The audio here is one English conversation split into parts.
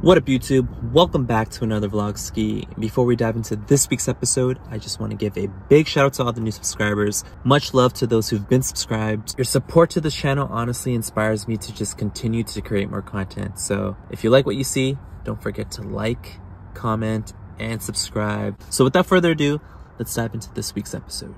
What up, YouTube? Welcome back to another Vlogski. Before we dive into this week's episode, I just want to give a big shout out to all the new subscribers. Much love to those who've been subscribed. Your support to this channel honestly inspires me to just continue to create more content. So if you like what you see, don't forget to like, comment, and subscribe. So without further ado, let's dive into this week's episode.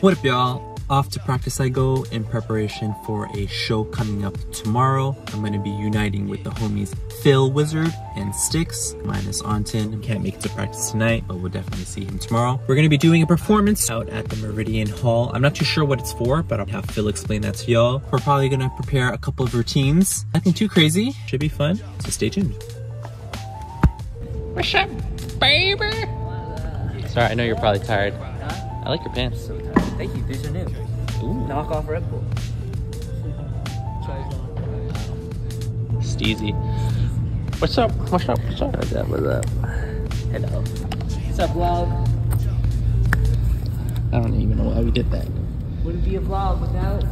What up, y'all? Off to practice I go in preparation for a show coming up tomorrow. I'm going to be uniting with the homies Phil Wizard and Styx, minus Anton. Can't make it to practice tonight, but we'll definitely see him tomorrow. We're going to be doing a performance out at the Meridian Hall. I'm not too sure what it's for, but I'll have Phil explain that to y'all. We're probably going to prepare a couple of routines. Nothing too crazy. Should be fun, so stay tuned. What's up, baby? Sorry, I know you're probably tired. I like your pants. Thank you, these are new. Ooh. Knock off Red Bull. Steezy. What's up? What's up? What's up? What's up? What's up? Hello. What's up, vlog? I don't even know why we did that. Wouldn't be a vlog without.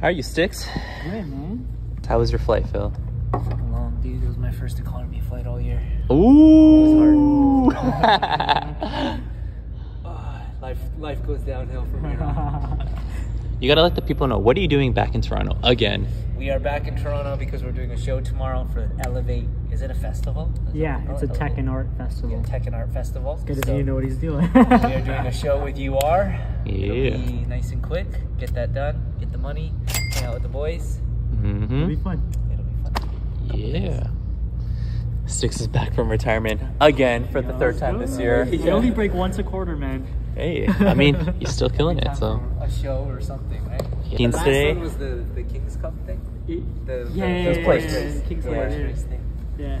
How are you, Styx? Good, man. How was your flight, Phil? Long, dude. It was my first economy flight all year. Ooh! It was hard. Life goes downhill from here on. You gotta let the people know, what are you doing back in Toronto again? We are back in Toronto because we're doing a show tomorrow for Elevate. Is it a festival? It's a Elevate. Tech and art festival. Yeah, tech and art festival. It's good to know what he's doing. We are doing a show with UR. Yeah. It'll be nice and quick. Get that done. Get the money. Hang out with the boys. Mm-hmm. It'll be fun. It'll be fun. Yeah. Styx is back from retirement again for the third time this year. You only break once a quarter, man. Hey, I mean, you're still killing it, so. A show or something, right? Yeah. The last one was the King's Cup thing. The King's Cup race thing. Yeah.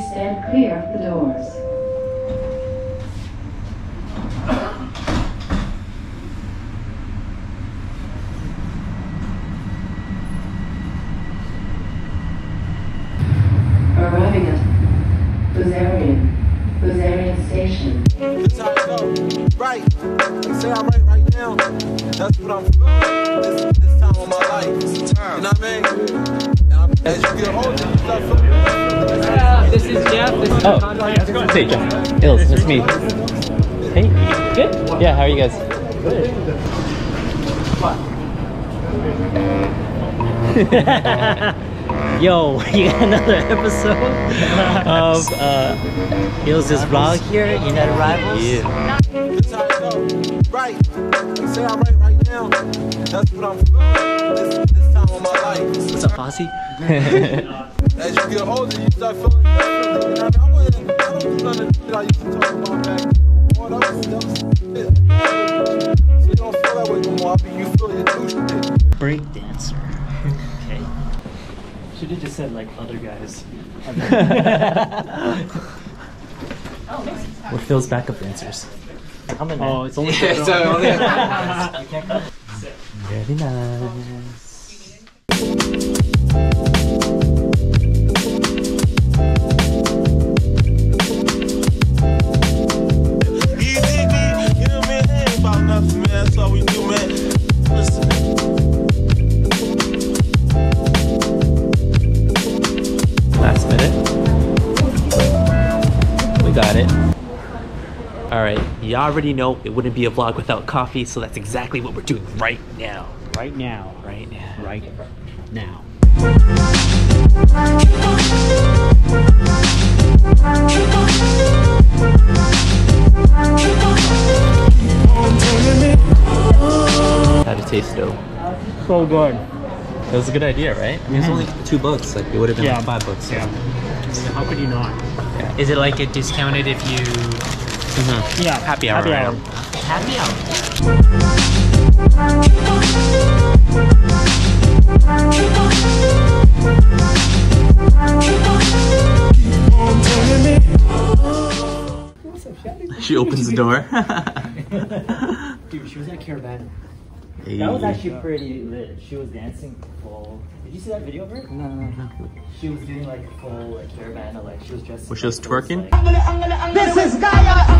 Please stand clear of the doors. Arriving at Buzarian Station. Right. They say I'm right right now. That's what I'm feeling this time of my life. This time. You know what I mean? As you get older, this is Jeff. This is hey, Jeff. Ills, it's me. Hey, good? Yeah, how are you guys? Good. Yo, you got another episode of Ills' vlog here, United Rivals. Yeah. That's how I go. Right. You say I'm right right now. That's what I'm feeling this time of my life. What's up, Fosse? As you get older, you start feeling that. I don't do none of the shit I used to talk about back then. Oh, that was shit. So you don't feel that way no more. I mean, you feel your true shit. Break dancer. Okay. Should have just said, like, other guys. We're Phil's backup dancers. I'm in. Oh, it's only very nice. Easy, you know me, ain't about nothing, man. That's all we do, man. Listen. Last minute. We got it. Alright, you already know it wouldn't be a vlog without coffee, so that's exactly what we're doing right now. Right now. Right now. Right now. How'd it taste though? So good. That was a good idea, right? I mean, it's only $2, like it would have been like $5. Yeah. How could you not? Yeah. Is it like it discounted if you... Mm-hmm. Yeah, happy hour. Happy hour. She opens the door. Dude, she was at Caravan. Hey. That was actually pretty lit. She was dancing full. Did you see that video of her? No, no, no. She was doing like a full like Caravan, like she was dressed. Was she just twerking? Like, this is Gaia.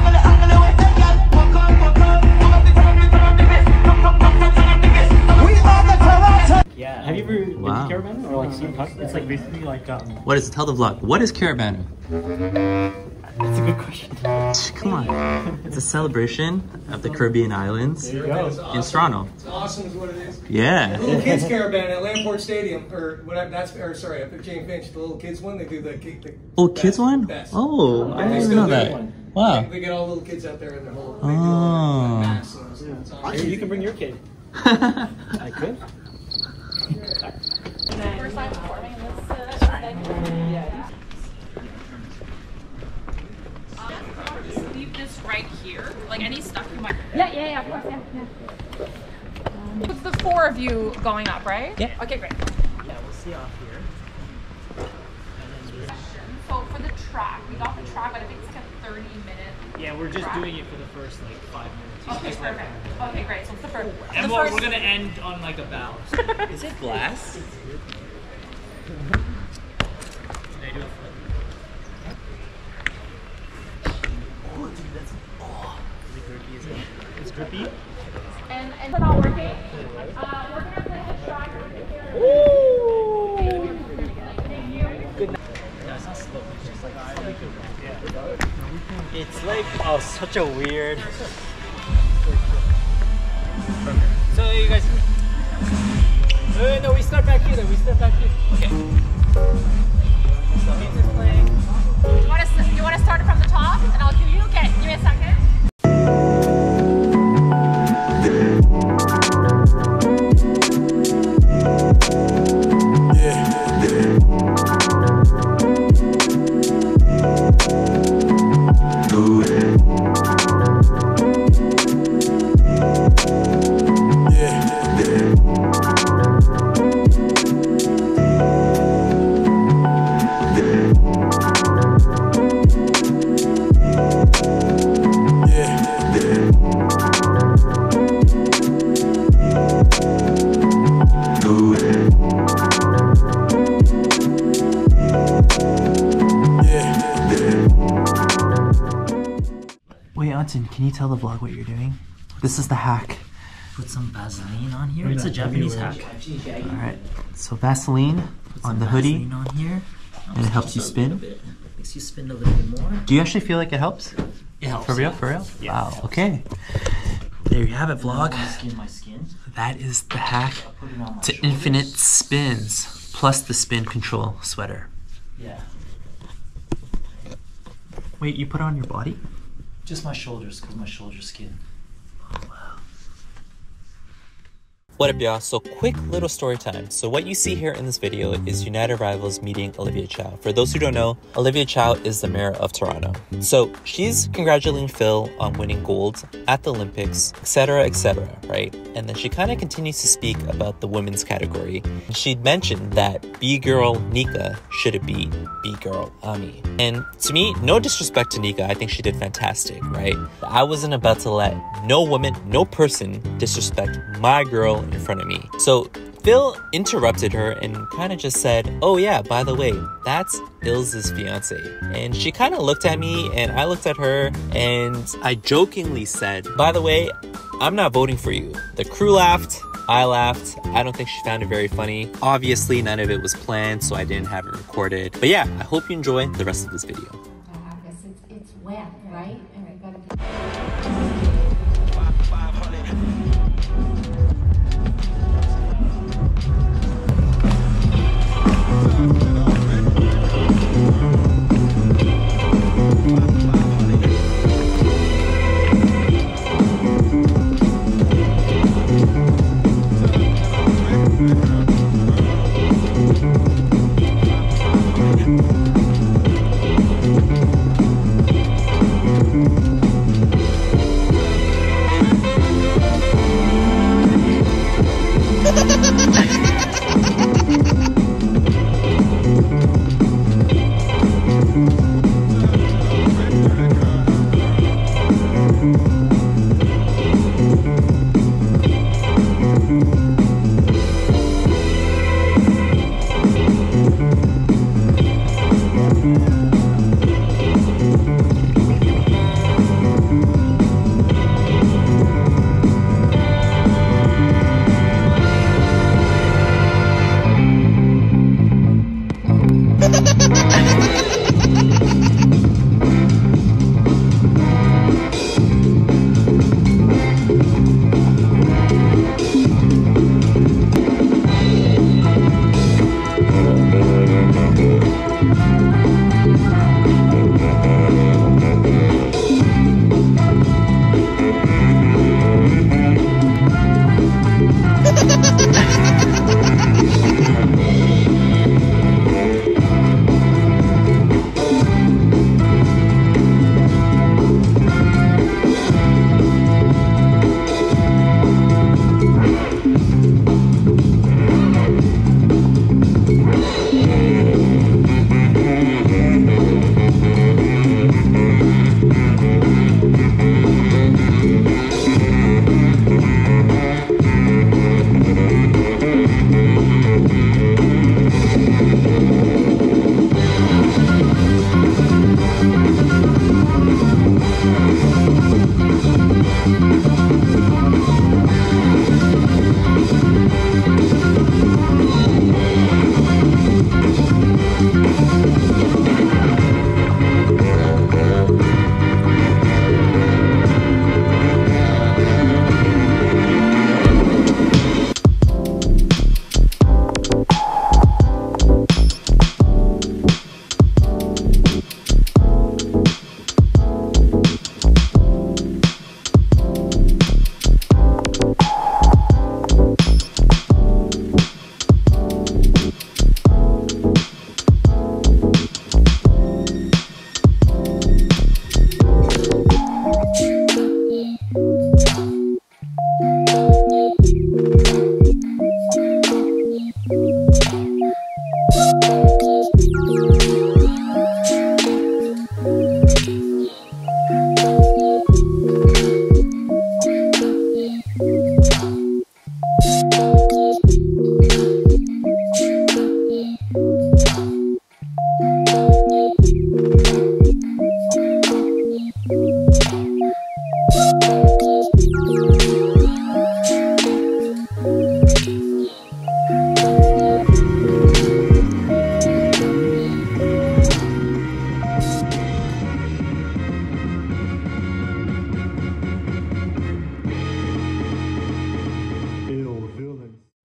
We are the Caravan. Yeah. Have you ever been to Caravan or like seen Puck? It's like basically like What is it? Tell the vlog. What is Caravan? That's a good question. Come on. It's a celebration of the Caribbean islands in Toronto. It's awesome is what it is. Yeah. The little kids caravan at Lamport Stadium, or whatever, sorry, up at Jane Finch, the little kids one, they do the Little kids one? Best. Oh, I didn't know that. One. Wow. They get all the little kids out there in their whole, they do all that mass. Actually, you can bring your kid. I could. First time performing this. Right here, like any stuff you might. Yeah, of course, yeah. With the four of you going up, right? Yeah. Okay, great. Yeah, we'll see off here. And then so for the track, we got the track, but I think it's like a 30-minute. Yeah, we're just doing it for the first like 5 minutes. Okay, perfect. Okay, great. So it's the first. And we're gonna end on like a bow. Is it glass? They do it. It's grippy. And it's not working. We're going to play the track. Ooh! Good night. No, it's not slow. It's just like... Yeah. It's like... Oh, such a weird... So, you guys... No, we start back here then. We start back here. Okay. So, music's playing. You want to start it from the top? And I'll give you... Okay, give me a second. Anton, can you tell the vlog what you're doing? This is the hack. Put some Vaseline on here. It's a Japanese hack. All right. So Vaseline on the hoodie, on here, and it helps you spin. Makes you spin a little bit more. Do you actually feel like it helps? It helps. For real? For real? Yeah. Wow. Okay. There you have it, vlog. That is the hack to infinite spins, plus the spin control sweater. Yeah. Wait, you put it on your body? Just my shoulders, because my shoulder skin. Oh, wow. What up, y'all? So quick little story time. So what you see here in this video is United Rivals meeting Olivia Chow. For those who don't know, Olivia Chow is the mayor of Toronto. So she's congratulating Phil on winning gold at the Olympics, etc., right? And then she kind of continues to speak about the women's category. She'd mentioned that B-girl Nika should have beat B-girl Ami. And to me, no disrespect to Nika, I think she did fantastic, right? I wasn't about to let no woman, no person disrespect my girl in front of me. So Phil interrupted her and kind of just said, oh yeah, by the way, that's Ilz's fiance. And she kind of looked at me and I looked at her and I jokingly said, by the way, I'm not voting for you. The crew laughed. I laughed. I don't think she found it very funny. Obviously, none of it was planned, so I didn't have it recorded. But yeah, I hope you enjoy the rest of this video. I guess it's wet, right? And I gotta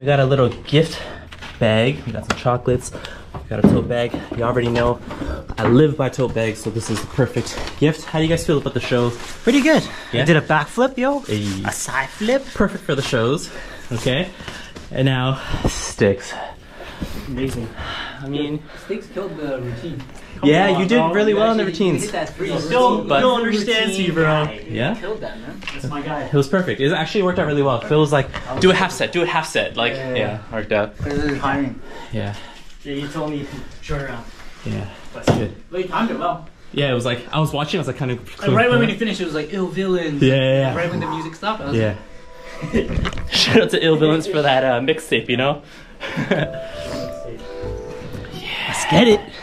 We got a little gift bag. We got some chocolates. We got a tote bag. You already know I live by tote bags, so this is the perfect gift. How do you guys feel about the show? Pretty good. Yeah? I did a backflip, yo. A side flip. Perfect for the shows. Okay. And now, Styx. Amazing. I mean, Styx killed the routine. Yeah, you did really well on the routines. You don't understand, see, bro. Yeah? Killed that, man. That's my guy. It was perfect. It actually worked out really well. Phil was like, do a half set, do a half set. Like, yeah, worked out. They're hiring. Yeah. Yeah, you told me short round. Yeah, that's good. Well, you timed it well. Yeah, it was like, I was watching, I was like kind of... Like, right when we finished, it was like, Ill Villains. Yeah, yeah, yeah. Right when the music stopped, I was like... Shout out to Ill Villains for that mixtape, you know? Let's get it.